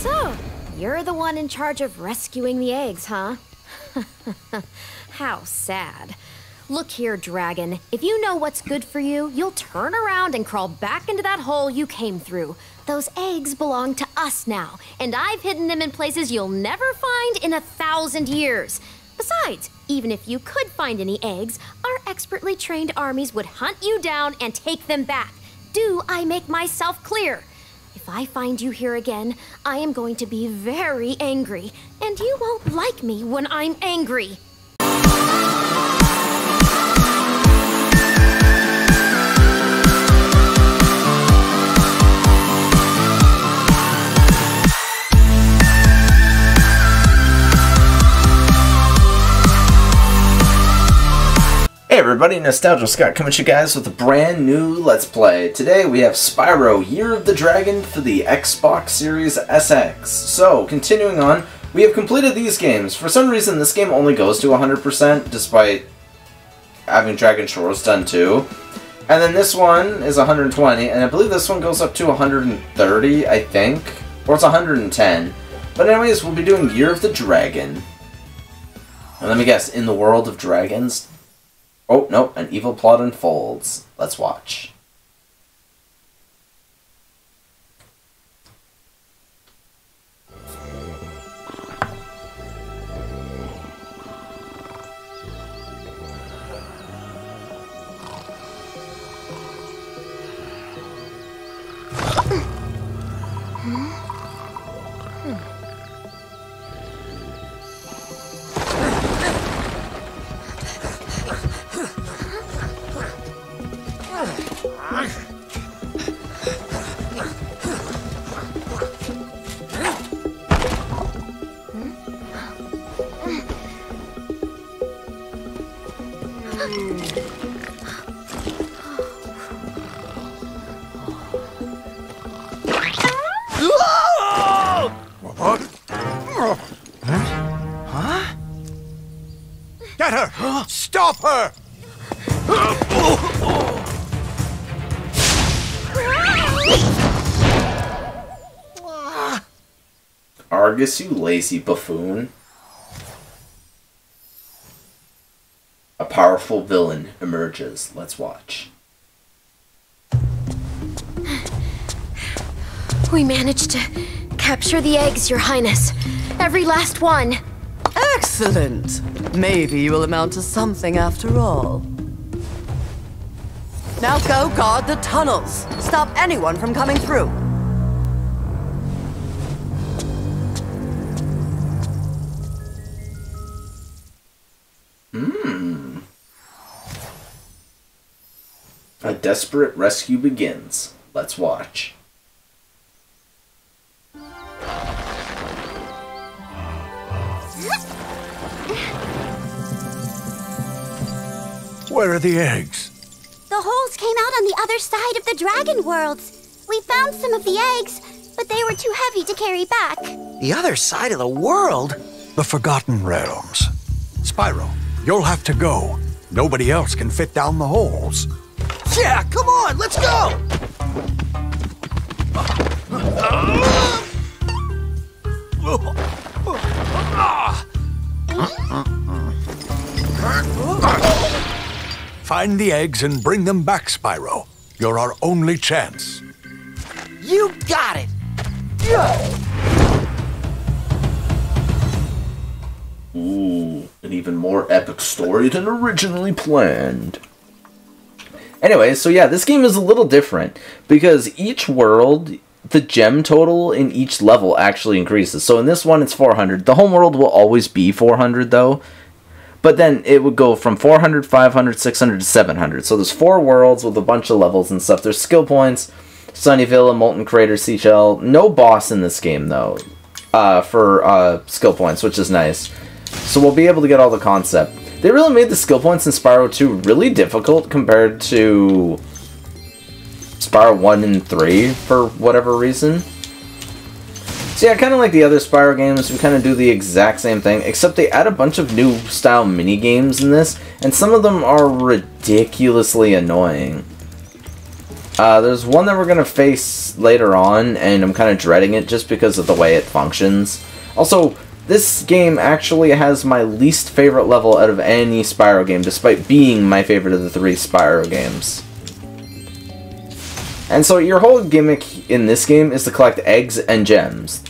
So, you're the one in charge of rescuing the eggs, huh? How sad. Look here, Dragon. If you know what's good for you, you'll turn around and crawl back into that hole you came through. Those eggs belong to us now, and I've hidden them in places you'll never find in 1,000 years. Besides, even if you could find any eggs, our expertly trained armies would hunt you down and take them back. Do I make myself clear? If I find you here again, I am going to be very angry, and you won't like me when I'm angry. Hey everybody, Nostalgia Scott coming at you guys with a brand new Let's Play. Today we have Spyro Year of the Dragon for the Xbox Series SX. So, continuing on, we have completed these games. For some reason, this game only goes to 100%, despite having Dragon Shores done too. And then this one is 120, and I believe this one goes up to 130, I think. Or it's 110. But anyways, we'll be doing Year of the Dragon. And let me guess, in the world of dragons? Oh, no, an evil plot unfolds. Let's watch. Her. Argus, you lazy buffoon. A powerful villain emerges. Let's watch. We managed to capture the eggs, Your Highness. Every last one. Excellent! Maybe you will amount to something after all. Now go guard the tunnels. Stop anyone from coming through. A desperate rescue begins. Let's watch. Where are the eggs? The holes came out on the other side of the dragon worlds. We found some of the eggs, but they were too heavy to carry back. The other side of the world? The Forgotten Realms. Spyro, you'll have to go. Nobody else can fit down the holes. Yeah, come on, let's go! Find the eggs and bring them back, Spyro. You're our only chance. You got it! Ooh, an even more epic story than originally planned. Anyway, so yeah, this game is a little different because each world, the gem total in each level actually increases. So in this one, it's 400. The home world will always be 400, though. But then it would go from 400, 500, 600 to 700. So there's four worlds with a bunch of levels and stuff. There's skill points, Sunny Villa, Molten Crater, Seashell. No boss in this game, though, for skill points, which is nice. So we'll be able to get all the concept. They really made the skill points in Spyro 2 really difficult compared to Spyro 1 and 3 for whatever reason. So yeah, kind of like the other Spyro games, we kind of do the exact same thing, except they add a bunch of new style mini-games in this, and some of them are ridiculously annoying. There's one that we're going to face later on, and I'm kind of dreading it just because of the way it functions. Also, this game actually has my least favorite level out of any Spyro game, despite being my favorite of the three Spyro games. And so your whole gimmick in this game is to collect eggs and gems.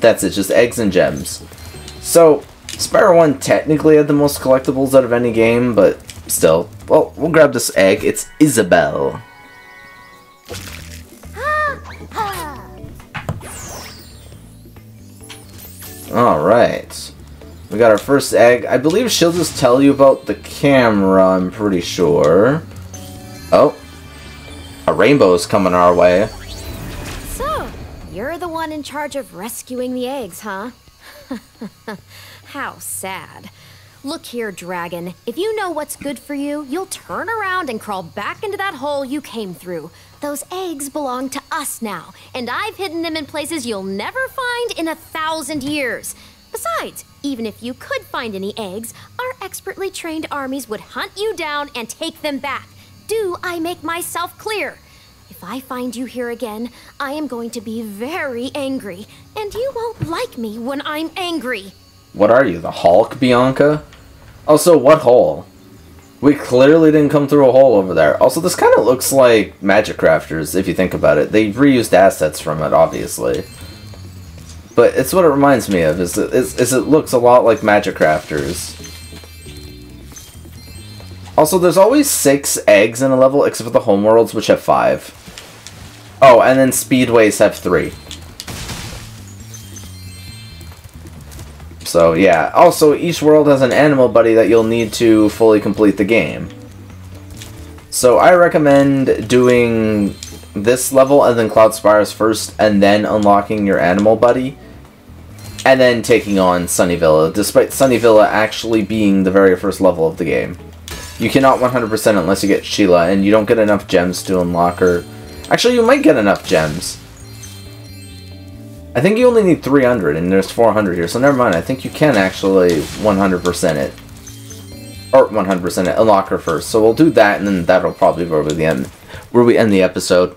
That's it, just eggs and gems. So, Spyro 1 technically had the most collectibles out of any game, but still. Well, we'll grab this egg. It's Isabelle. Alright. We got our first egg. I believe she'll just tell you about the camera, I'm pretty sure. Oh. A rainbow's coming our way. So, you're the one in charge of rescuing the eggs, huh? How sad. Look here, Dragon. If you know what's good for you, you'll turn around and crawl back into that hole you came through. Those eggs belong to us now, and I've hidden them in places you'll never find in 1,000 years. Besides, even if you could find any eggs, our expertly trained armies would hunt you down and take them back. Do I make myself clear? If I find you here again, I am going to be very angry, and you won't like me when I'm angry. What are you, the Hulk, Bianca? Also, what hole? We clearly didn't come through a hole over there. Also, this kind of looks like Magic Crafters, if you think about it. They reused assets from it, obviously. But it's what it reminds me of, is it looks a lot like Magic Crafters. Also, there's always 6 eggs in a level, except for the homeworlds, which have 5. Oh, and then speedways have 3. So, yeah. Also, each world has an animal buddy that you'll need to fully complete the game. So, I recommend doing this level and then Cloud Spires first, and then unlocking your animal buddy, and then taking on Sunny Villa, despite Sunny Villa actually being the very first level of the game. You cannot 100% unless you get Sheila, and you don't get enough gems to unlock her. Actually, you might get enough gems. I think you only need 300, and there's 400 here, so never mind. I think you can actually 100% it. Or 100% it, unlock her first. So we'll do that, and then that'll probably be over the end, where we end the episode.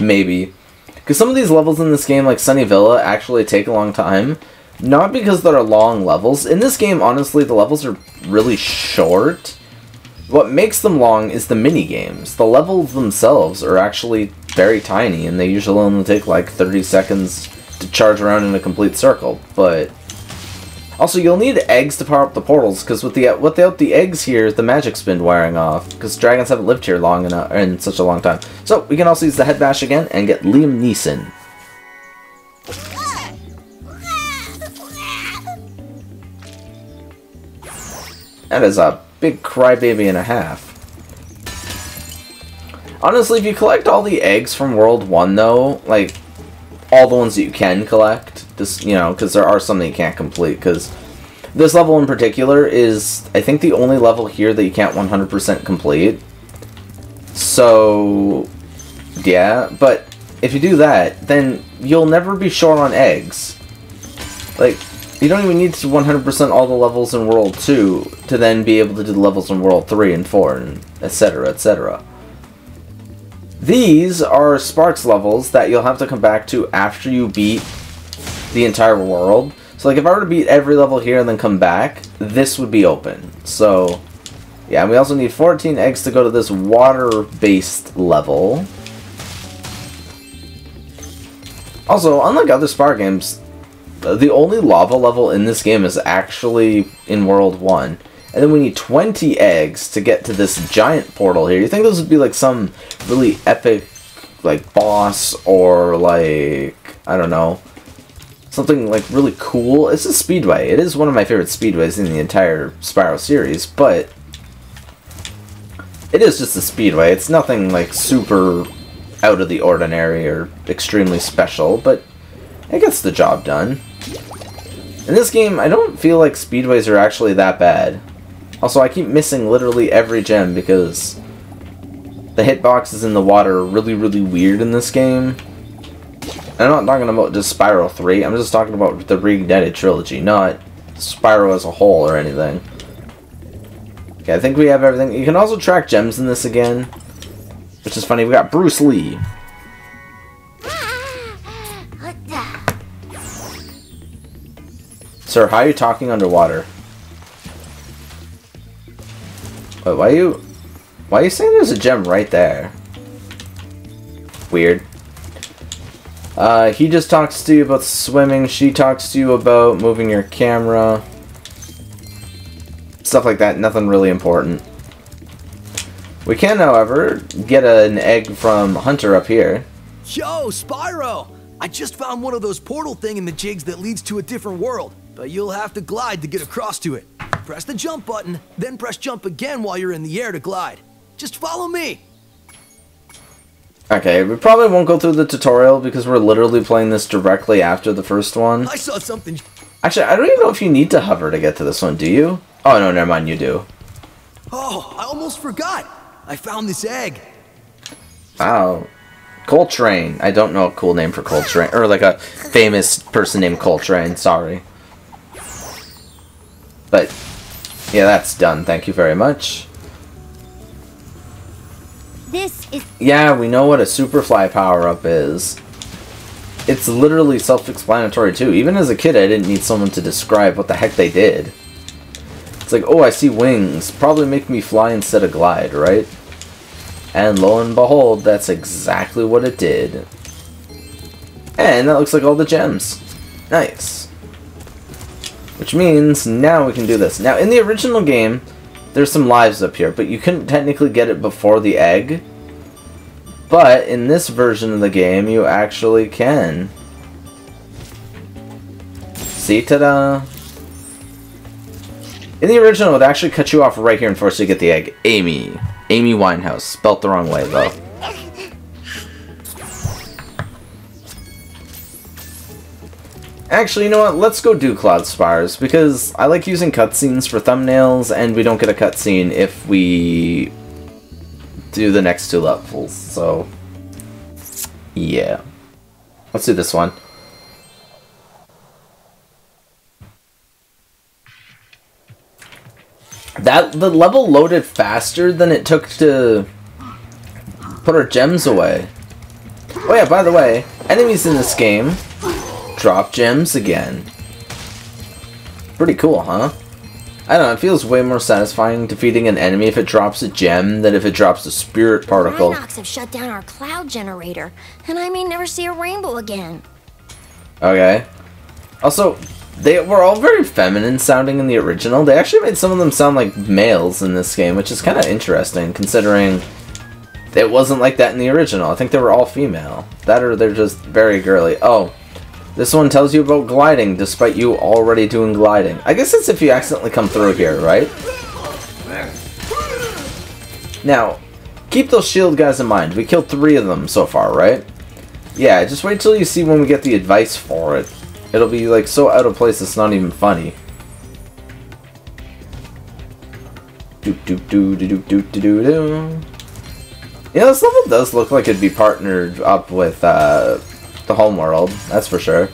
Maybe. Because some of these levels in this game, like Sunny Villa, actually take a long time. Not because there are long levels. In this game, honestly, the levels are really short. What makes them long is the mini-games. The levels themselves are actually very tiny, and they usually only take like 30 seconds to charge around in a complete circle. But also, you'll need eggs to power up the portals, because without the eggs here, the magic's been wearing off, because dragons haven't lived here long enough in such a long time. So we can also use the head bash again and get Liam Neeson. That is a big crybaby and a half. Honestly, if you collect all the eggs from World 1, though, like, all the ones that you can collect, just, you know, because there are some that you can't complete, because this level in particular is, I think, the only level here that you can't 100% complete. So, yeah, but if you do that, then you'll never be short on eggs. Like, you don't even need to 100% all the levels in World 2 to then be able to do the levels in World 3 and 4, and etc., etc. These are Sparks levels that you'll have to come back to after you beat the entire world. So, like, if I were to beat every level here and then come back, this would be open. So, yeah, and we also need 14 eggs to go to this water-based level. Also, unlike other Spyro games, the only lava level in this game is actually in World 1. And then we need 20 eggs to get to this giant portal here. You think this would be like some really epic, like, boss or like, I don't know, something like really cool. It's a speedway. It is one of my favorite speedways in the entire Spyro series, but it is just a speedway. It's nothing like super out of the ordinary or extremely special, but it gets the job done. In this game, I don't feel like speedways are actually that bad. Also, I keep missing literally every gem because the hitboxes in the water are really, really weird in this game. And I'm not talking about just Spyro 3, I'm just talking about the Reignited Trilogy, not Spyro as a whole or anything. Okay, I think we have everything. You can also track gems in this again. Which is funny, we got Bruce Lee. Sir, how are you talking underwater? Wait, why are you saying there's a gem right there? Weird. He just talks to you about swimming, she talks to you about moving your camera. Stuff like that, nothing really important. We can, however, get an egg from Hunter up here. Yo, Spyro! I just found one of those portal thing in the jigs that leads to a different world, but you'll have to glide to get across to it. Press the jump button, then press jump again while you're in the air to glide. Just follow me! Okay, we probably won't go through the tutorial because we're literally playing this directly after the first one. I saw something. Actually, I don't even know if you need to hover to get to this one, do you? Oh, no, never mind, you do. Oh, I almost forgot. I found this egg. Wow. Coltrane. I don't know a cool name for Coltrane. Or like a famous person named Coltrane, sorry. But, yeah, that's done. Thank you very much. This is... Yeah, we know what a Superfly power-up is. It's literally self-explanatory, too. Even as a kid, I didn't need someone to describe what the heck they did. It's like, oh, I see wings. Probably make me fly instead of glide, right? And lo and behold, that's exactly what it did. And that looks like all the gems. Nice. Which means now we can do this. Now, in the original game, there's some lives up here, but you couldn't technically get it before the egg. But in this version of the game, you actually can. See, ta-da! In the original, it would actually cut you off right here and force you to get the egg. Amy. Amy Winehouse. Spelt the wrong way, though. Actually, you know what? Let's go do Cloud Spires, because I like using cutscenes for thumbnails, and we don't get a cutscene if we do the next two levels, so... Yeah. Let's do this one. The level loaded faster than it took to put our gems away. Oh yeah, by the way, enemies in this game drop gems again. Pretty cool, huh? I don't know, it feels way more satisfying defeating an enemy if it drops a gem than if it drops a spirit particle. Vinox have shut down our cloud generator, and I may never see a rainbow again. Okay. Also, they were all very feminine sounding in the original. They actually made some of them sound like males in this game, which is kind of interesting considering it wasn't like that in the original. I think they were all female. That or they're just very girly. Oh, this one tells you about gliding despite you already doing gliding. I guess it's if you accidentally come through here, right? Now, keep those shield guys in mind. We killed 3 of them so far, right? Yeah, just wait till you see when we get the advice for it. It'll be, like, so out of place it's not even funny. You know, this level does look like it'd be partnered up with, the homeworld. That's for sure.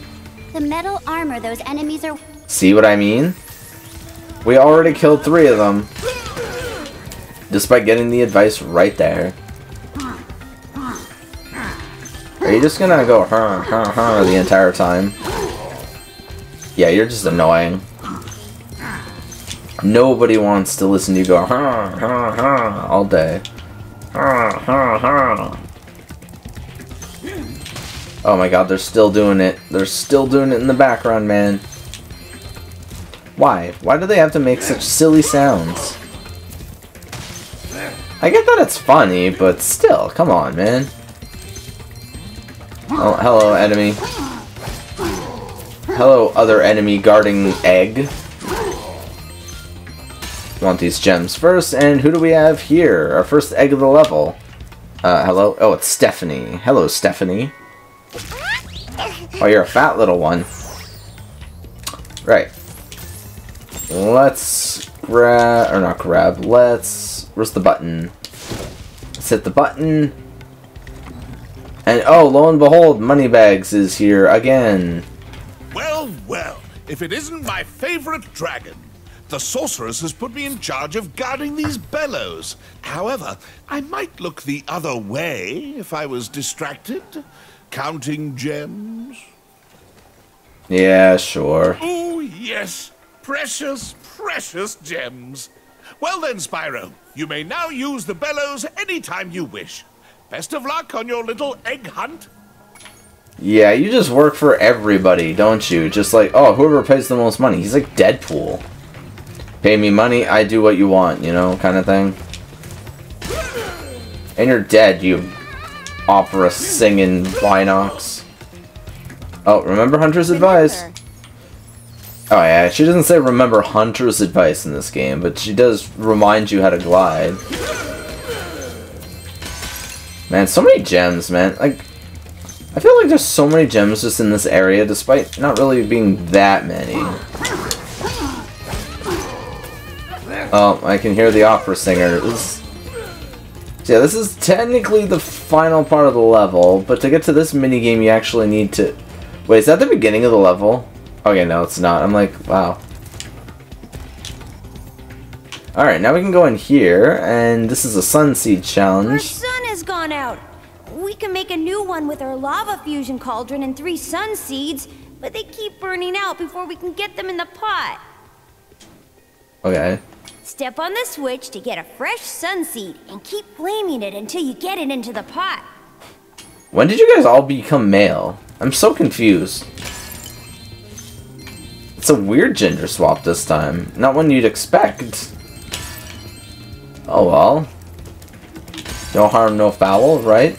The metal armor those enemies are... See what I mean? We already killed 3 of them. Despite getting the advice right there. Are you just gonna go, huh, huh, huh, the entire time? Yeah, you're just annoying. Nobody wants to listen to you go ha ha ha all day. Ha ha ha. Oh my god, they're still doing it. They're still doing it in the background, man. Why? Why do they have to make such silly sounds? I get that it's funny, but still, come on, man. Oh, hello, enemy. Hello, other enemy guarding egg. Want these gems first, and who do we have here? Our first egg of the level. Hello? Oh, it's Stephanie. Hello, Stephanie. Oh, you're a fat little one. Right. Let's grab... Or not grab. Let's... Where's the button? Let's hit the button. And, oh, lo and behold, Moneybags is here again. Well, well, if it isn't my favorite dragon. The sorceress has put me in charge of guarding these bellows. However, I might look the other way if I was distracted. Counting gems? Yeah, sure. Oh, yes. Precious, precious gems. Well then, Spyro, you may now use the bellows anytime you wish. Best of luck on your little egg hunt. Yeah, you just work for everybody, don't you? Just like, oh, whoever pays the most money. He's like Deadpool. Pay me money, I do what you want, you know, kind of thing. And you're dead, you opera-singing Vinox. Oh, remember Hunter's advice. Oh yeah, she doesn't say remember Hunter's advice in this game, but she does remind you how to glide. Man, so many gems, man. Like, I feel like there's so many gems just in this area, despite not really being that many. Oh, I can hear the opera singer. So yeah, this is technically the final part of the level, but to get to this minigame, you actually need to... Wait, is that the beginning of the level? Okay, no, it's not. I'm like, wow. Alright, now we can go in here, and this is a sun seed challenge. Our sun has gone out. We can make a new one with our lava fusion cauldron and 3 sun seeds, but they keep burning out before we can get them in the pot. Okay. Step on the switch to get a fresh sun seed and keep flaming it until you get it into the pot. When did you guys all become male? I'm so confused. It's a weird gender swap this time. Not one you'd expect. Oh well. No harm, no foul, right?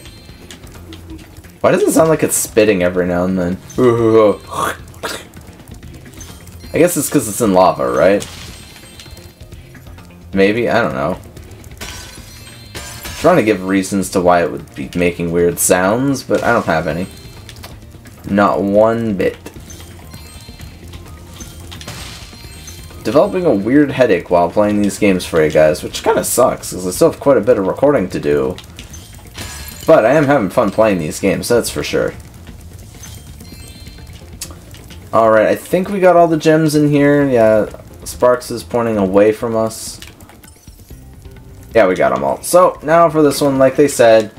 Why does it sound like it's spitting every now and then? I guess it's because it's in lava, right? Maybe? I don't know. I'm trying to give reasons to why it would be making weird sounds, but I don't have any. Not one bit. Developing a weird headache while playing these games for you guys, which kind of sucks, because I still have quite a bit of recording to do. But I am having fun playing these games, that's for sure. Alright, I think we got all the gems in here. Yeah, Sparks is pointing away from us. Yeah, we got them all. So, now for this one, like they said,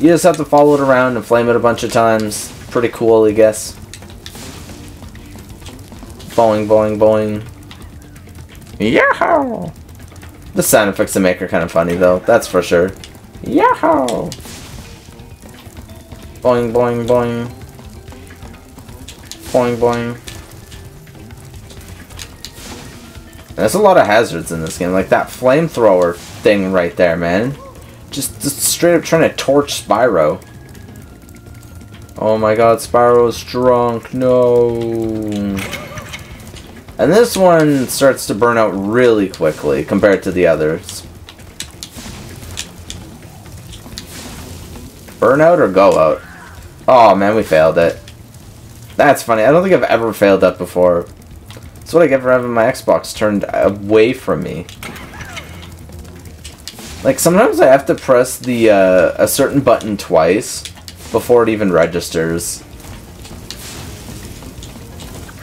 you just have to follow it around and flame it a bunch of times. Pretty cool, I guess. Boing, boing, boing. Yahoo! The sound effects they make are kind of funny, though. That's for sure. Yahoo! Boing, boing, boing. Boing, boing. There's a lot of hazards in this game. Like that flamethrower thing right there, man. Just straight up trying to torch Spyro. Oh my god, Spyro's drunk. No. And this one starts to burn out really quickly compared to the others. Burn out or go out? Oh man, we failed it. That's funny. I don't think I've ever failed that before. That's what I get for having my Xbox turned away from me. Like, sometimes I have to press the a certain button twice before it even registers.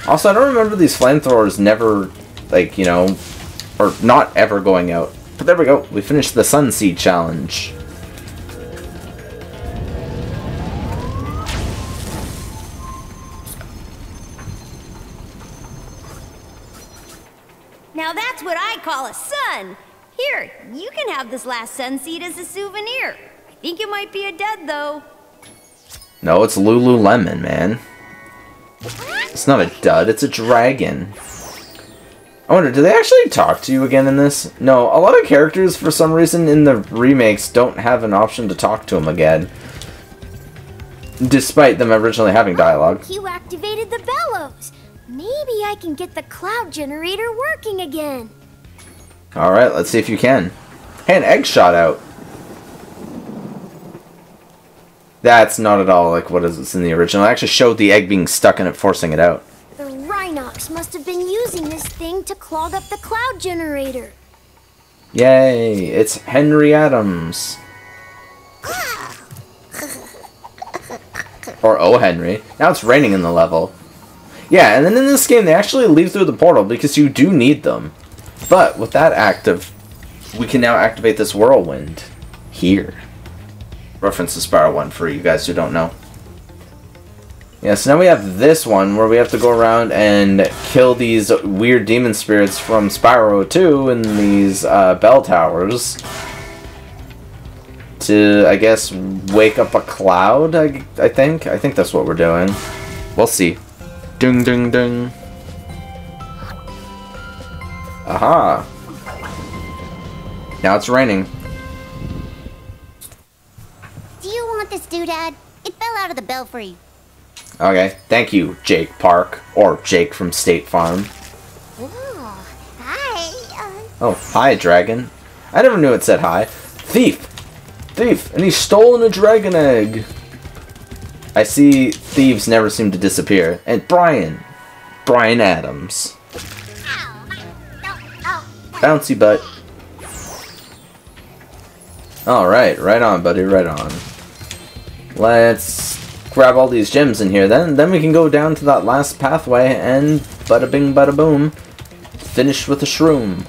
Also, I don't remember these flamethrowers never, like, you know, or not ever going out. But there we go. We finished the Sun Seed Challenge. Now that's what I call a sun! Here, you can have this last sun seed as a souvenir. I think it might be a dud, though. No, it's Lululemon, man. It's not a dud, it's a dragon. I wonder, do they actually talk to you again in this? No, a lot of characters, for some reason, in the remakes don't have an option to talk to them again. Despite them originally having dialogue. You activated the bellows! Maybe I can get the cloud generator working again. Alright, let's see if you can. Hey, an egg shot out. That's not at all like what is in the original. I actually showed the egg being stuck in it, forcing it out. The Rhinox must have been using this thing to clog up the cloud generator. Yay, it's Henry Adams. Or Oh Henry. Now it's raining in the level. Yeah, and then in this game, they actually leave through the portal because you do need them. But with that active, we can now activate this whirlwind here. Reference to Spyro 1 for you guys who don't know. Yeah, so now we have this one where we have to go around and kill these weird demon spirits from Spyro 2 in these bell towers to, I guess, wake up a cloud, I think. I think that's what we're doing. We'll see. Ding, ding, ding. Aha. Now it's raining. Do you want this doodad? It fell out of the belfry. Okay, thank you, Jake Park, or Jake from State Farm. Ooh, hi. Oh, hi, dragon. I never knew it said hi. Thief! Thief! And he's stolen a dragon egg! I see thieves never seem to disappear. And Brian Adams. Bouncy butt. Alright, right on, buddy, right on. Let's grab all these gems in here, then we can go down to that last pathway and bada bing bada boom, finish with a shroom.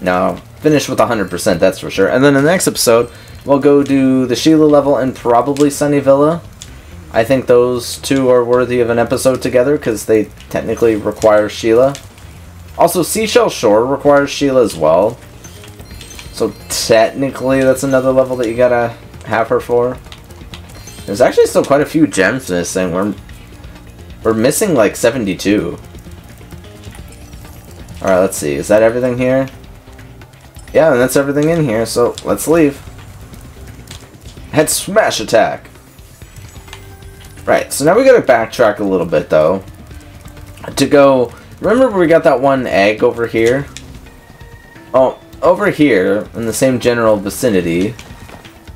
No, finish with 100%, that's for sure. And then in the next episode we'll go do the Sheila level and probably Sunny Villa. I think those two are worthy of an episode together because they technically require Sheila. Also Seashell Shore requires Sheila as well, so technically that's another level that you gotta have her for. There's actually still quite a few gems in this thing. We're missing like 72. Alright, let's see. Is that everything here? Yeah, and that's everything in here, so let's leave. Head smash attack! Right, so now we gotta backtrack a little bit though. To go... Remember we got that one egg over here? Oh, over here, in the same general vicinity.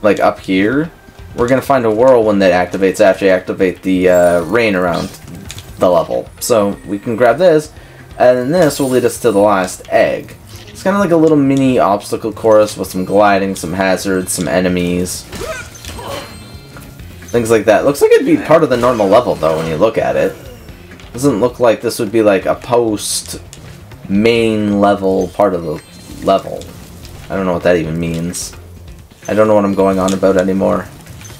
Like up here. We're going to find a whirlwind that activates after you activate the rain around the level. So we can grab this, and then this will lead us to the last egg. It's kind of like a little mini obstacle course with some gliding, some hazards, some enemies. Things like that. Looks like it'd be part of the normal level, though, when you look at it. Doesn't look like this would be like a post-main level part of the level. I don't know what that even means. I don't know what I'm going on about anymore.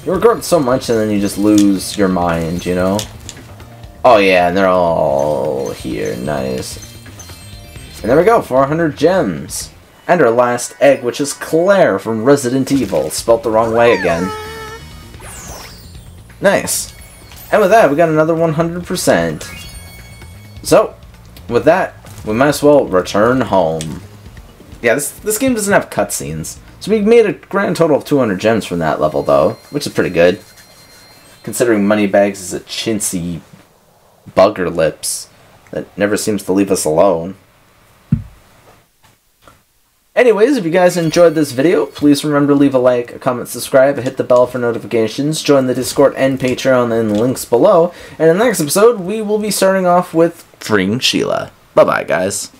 You regret so much and then you just lose your mind, you know? Oh yeah, and they're all here, nice. And there we go, 400 gems. And our last egg, which is Claire from Resident Evil, spelt the wrong way again. Nice. And with that, we got another 100%. So, with that, we might as well return home. Yeah, this game doesn't have cutscenes. So we made a grand total of 200 gems from that level, though, which is pretty good. Considering Moneybags is a chintzy bugger lips that never seems to leave us alone. Anyways, if you guys enjoyed this video, please remember to leave a like, a comment, subscribe, hit the bell for notifications, join the Discord and Patreon in the links below, and in the next episode, we will be starting off with freeing Sheila. Bye-bye, guys.